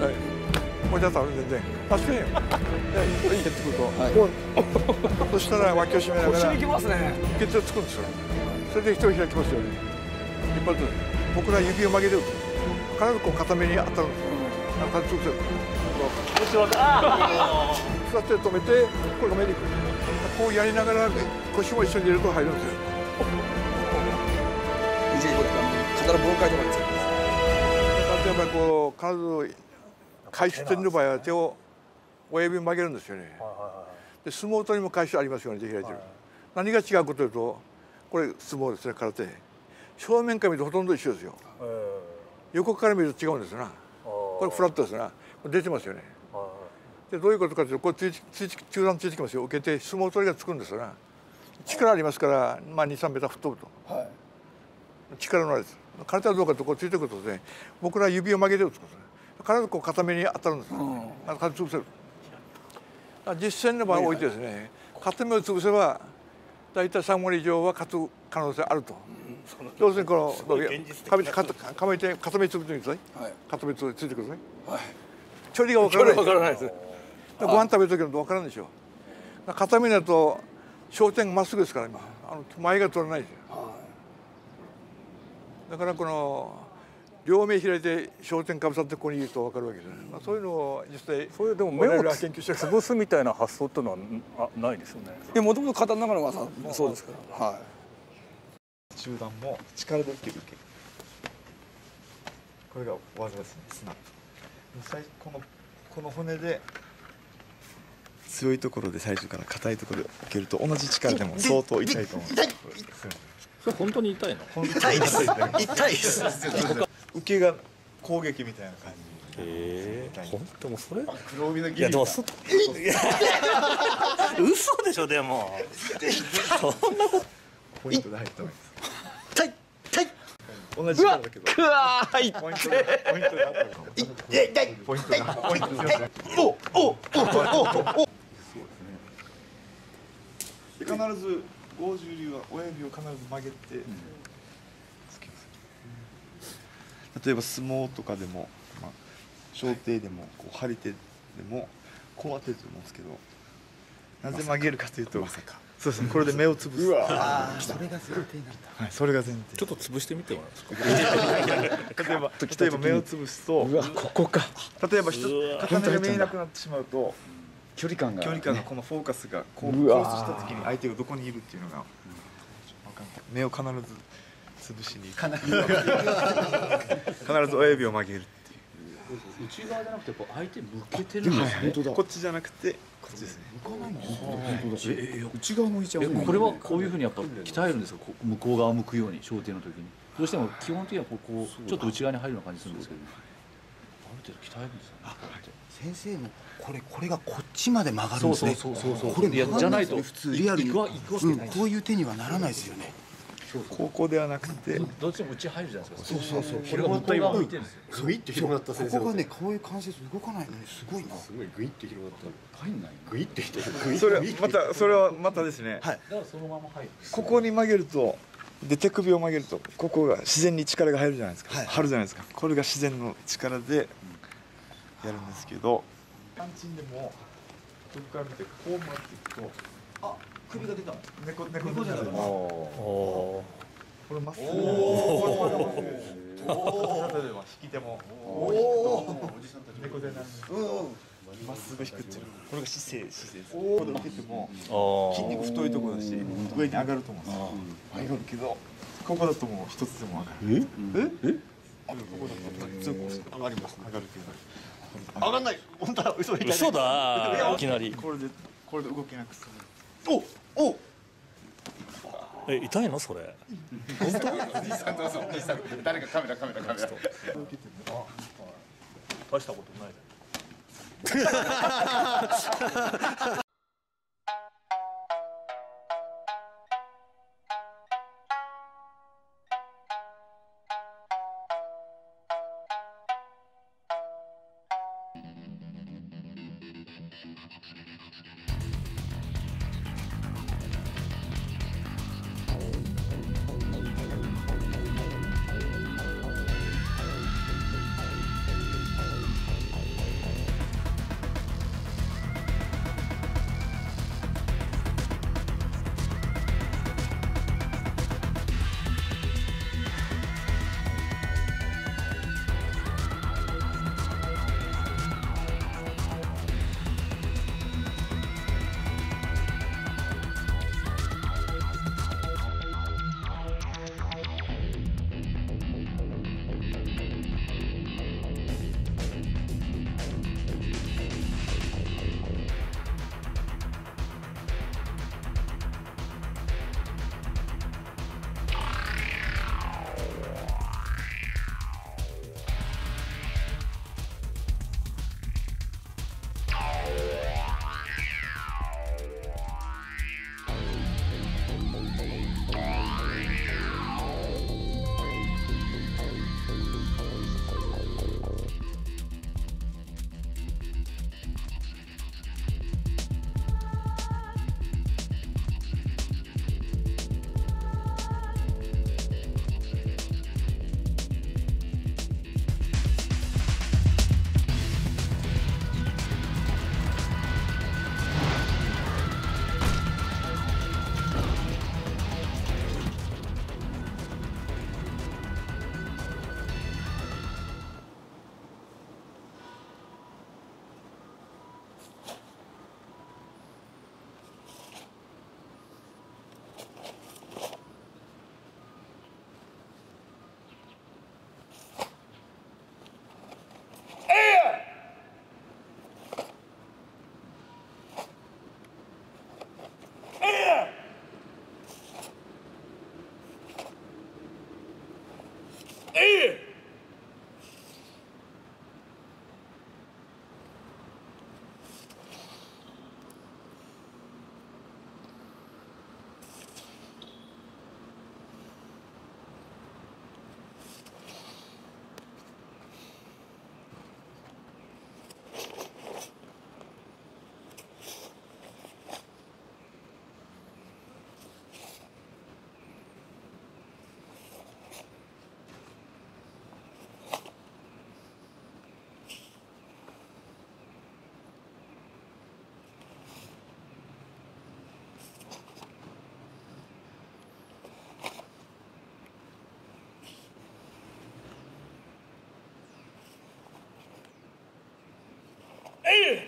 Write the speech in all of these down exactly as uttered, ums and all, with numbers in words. はい、おじゃさん全然助けへんよで、いいってくると、はい、そしたら脇を締めながら血をつくんですよ。それで人を開きますよね。一発僕ら指を曲げてる必ずこう固めに当たるんですよ。立ちつくせる座って止めて、これが目にくるこうやりながら腰も一緒に入れると入るんですよ。にじゅうごとか肩の分解とかについて例えばこう体を回収してる場合は手を親指曲げるんですよね。で相撲取りも回収ありますよね。で開いてる何が違うかというとこれ相撲ですね。空手正面から見るとほとんど一緒ですよ。横から見ると違うんですな。これフラットですな。出てますよね。でどういうことかというとこうついつい中段ついてきますよ。受けて相撲取りがつくんですよな。力ありますから、まあ、にさんメーター吹っ飛ぶと、はい、力のあれです。空手はどうかというとこうついてくるとですね僕ら指を曲げて打つことですね。必ずこう固めに当たるんですよ、ね、うん、風潰せる。実戦の場合においてですね固めを潰せば大体さんわり以上は勝つ可能性あると。要するにこの構えて固め潰してみてください。固めついてください。距離が分からないです。ご飯食べる時なんて分からないでしょ。固めだと焦点がまっすぐですから今あの前が取れないですよ。だからこの両目開いて焦点かぶさってここにいると分かるわけですね。まあそういうのを実際そういうでも目を潰すみたいな発想っていうのはないですよね。いやもともと肩の中の技そうですから。はい、中段も力で受ける受け。これが技ですね。スナップ。最このこの骨で強いところで最初から硬いところで受けると同じ力でも相当痛いと思うんです。それ本当に痛いの？痛いです。痛いです。受けが攻撃みたいな感じ。ええ。本当もそれ？黒帯のギリ。いやでも嘘でしょでも。そんなこと。ポイントで入ったもんです。痛い痛い。同じなんだけど。うわー痛い。ポイントでポイントで入った。痛い痛い。ポイントでポイントで。おおおおお。そうですね。必ず。王子流は親指を必ず曲げて、うん、例えば相撲とかでも、まあ、掌底でもこう張り手でもこう当てると思うんですけど、なぜ曲げるかというと、まさかそうですね、これで目をつぶす。それが前提になった。はい、それが前提。ちょっと潰してみてもらえますか。例えば例えば目をつぶすと、ここか。例えば一つ片目が見えなくなってしまうと。距離感が、距離感のこのフォーカスがこうクロスした時に相手がどこにいるっていうのが目を必ず潰しに必ず親指を曲げるっていう。内側じゃなくて相手向けてるんですね。こっちじゃなくてこっちですね。向かないんですね。内側向いちゃう。これはこういうふうにやっぱ鍛えるんですか。向こう側向くように掌底の時にどうしても基本的にはここちょっと内側に入るような感じするんですけど、ある程度鍛えるんですよね。先生のこれこれがこっちまで曲がるんですね。これじゃないと普通リアルにこういう手にはならないですよね。ここではなくてどっちもうち入るじゃないですか。そうそうそう。これがもったいない。グイって広がった先生。ここがねこういう関節動かないのにすごいな。すごいグイって広がった。入んない。グイって広がる。それまたそれはまたですね。はい。だからそのまま入る。ここに曲げるとで手首を曲げるとここが自然に力が入るじゃないですか。張るじゃないですか。これが自然の力で。やるんですけど、パンチンでも僕から見てこう回っていくと、あ、首が出た。猫猫じゃないですか。これまっすぐ。おお。例えば引き手も。お猫背なんです。うん。まっすぐ引くっていう。これが姿勢姿勢です。これを受けても筋肉太いところだし上に上がると思うんですよ。上がるけどここだともう一つでも上がる。え？え？ここだと強く上がります。上がるけど。上がんない。本当は嘘みたいな。嘘だ。いきなり。これでこれで動けなくする。おお。え痛いのそれ。本当？兄さんどうぞ。兄さん誰かカメラカメラカメラ。大したことない。Amen.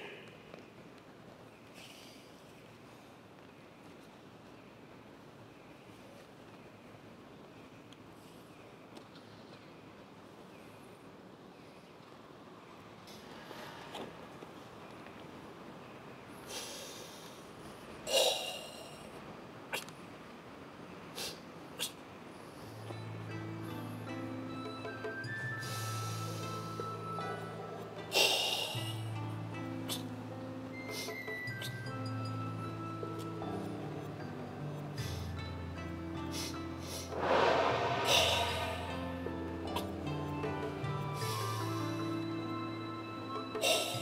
Oh.